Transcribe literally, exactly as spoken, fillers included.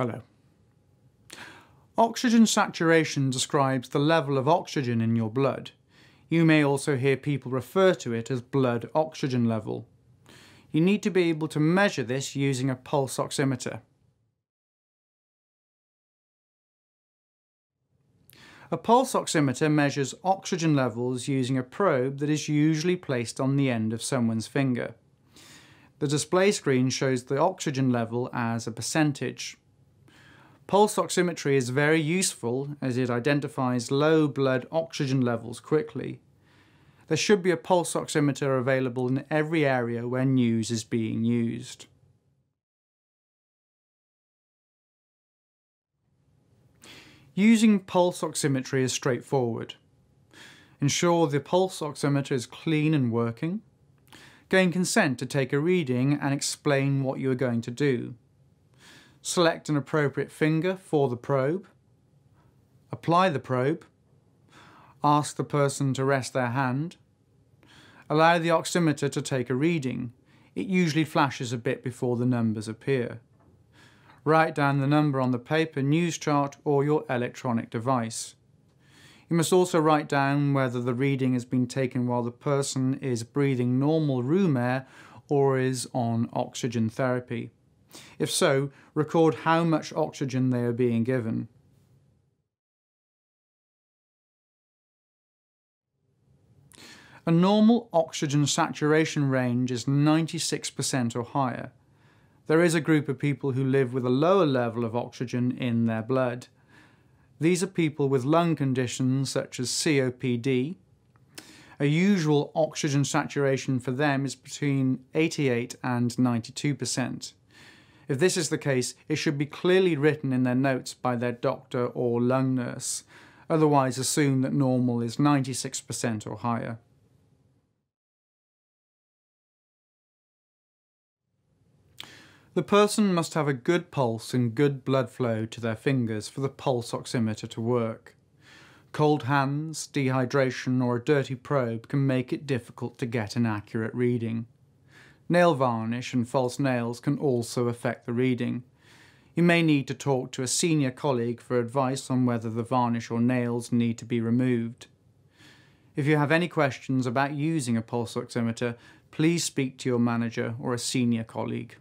Hello. Oxygen saturation describes the level of oxygen in your blood. You may also hear people refer to it as blood oxygen level. You need to be able to measure this using a pulse oximeter. A pulse oximeter measures oxygen levels using a probe that is usually placed on the end of someone's finger. The display screen shows the oxygen level as a percentage. Pulse oximetry is very useful as it identifies low blood oxygen levels quickly. There should be a pulse oximeter available in every area where news is being used. Using pulse oximetry is straightforward. Ensure the pulse oximeter is clean and working. Gain consent to take a reading and explain what you are going to do. Select an appropriate finger for the probe. Apply the probe. Ask the person to rest their hand. Allow the oximeter to take a reading. It usually flashes a bit before the numbers appear. Write down the number on the paper news chart or your electronic device. You must also write down whether the reading has been taken while the person is breathing normal room air or is on oxygen therapy. If so, record how much oxygen they are being given. A normal oxygen saturation range is ninety-six percent or higher. There is a group of people who live with a lower level of oxygen in their blood. These are people with lung conditions such as C O P D. A usual oxygen saturation for them is between eighty-eight and ninety-two percent. If this is the case, it should be clearly written in their notes by their doctor or lung nurse. Otherwise, assume that normal is ninety-six percent or higher. The person must have a good pulse and good blood flow to their fingers for the pulse oximeter to work. Cold hands, dehydration, or a dirty probe can make it difficult to get an accurate reading. Nail varnish and false nails can also affect the reading. You may need to talk to a senior colleague for advice on whether the varnish or nails need to be removed. If you have any questions about using a pulse oximeter, please speak to your manager or a senior colleague.